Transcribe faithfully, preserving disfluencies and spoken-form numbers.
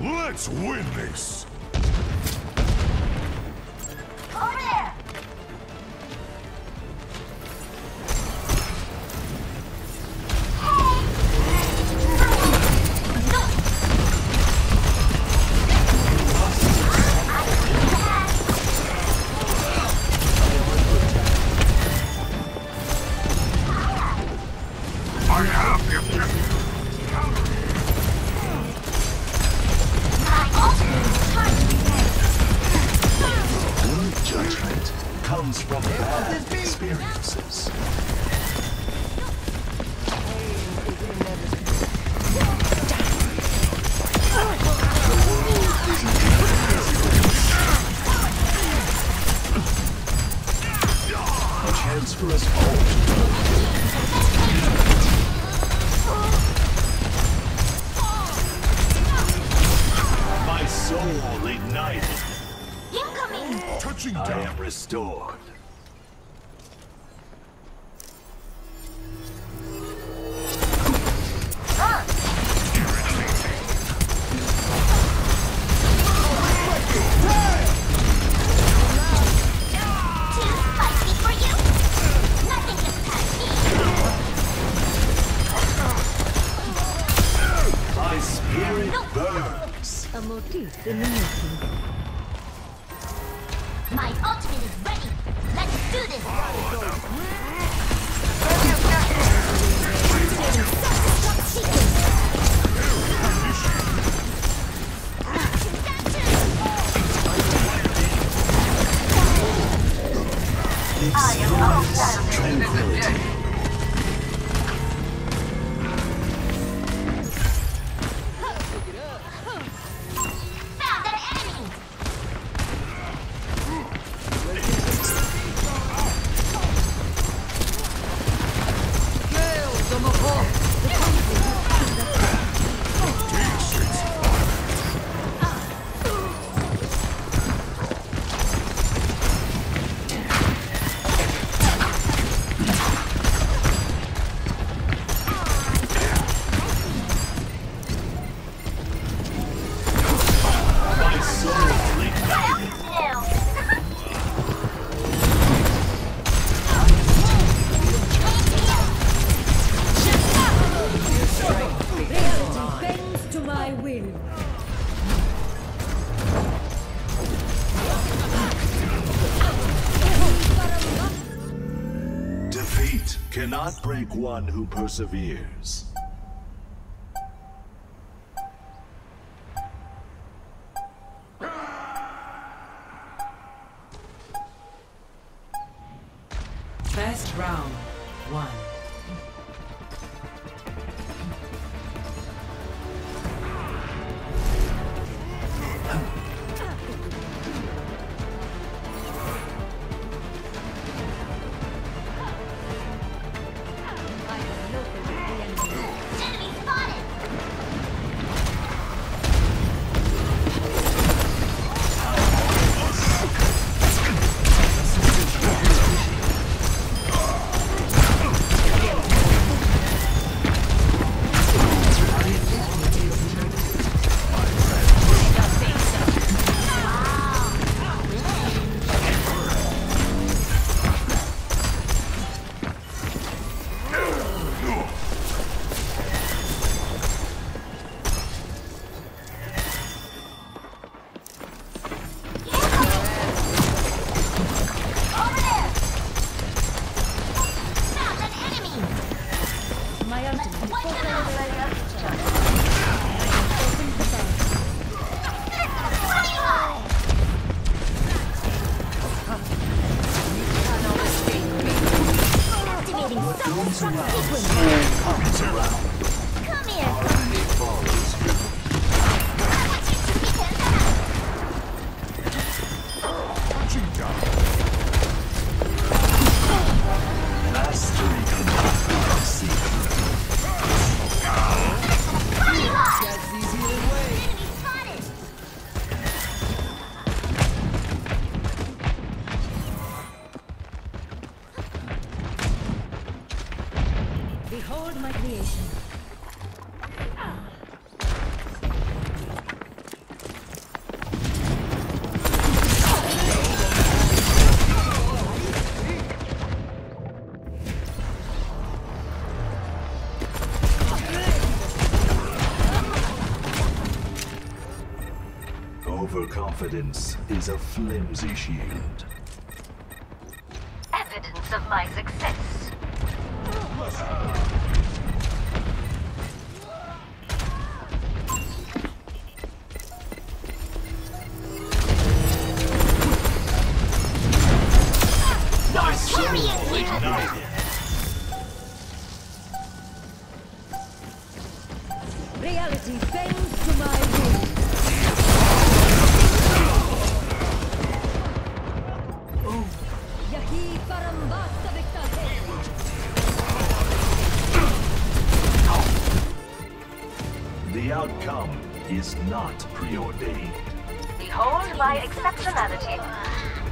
Let's win this! Over there! Restored. Cannot break one who perseveres. First round, one. Overconfidence is a flimsy shield. Evidence of my success. Uh. Reality bends to my will. Yahi parambasta victate. The outcome is not preordained. Behold my exceptionality.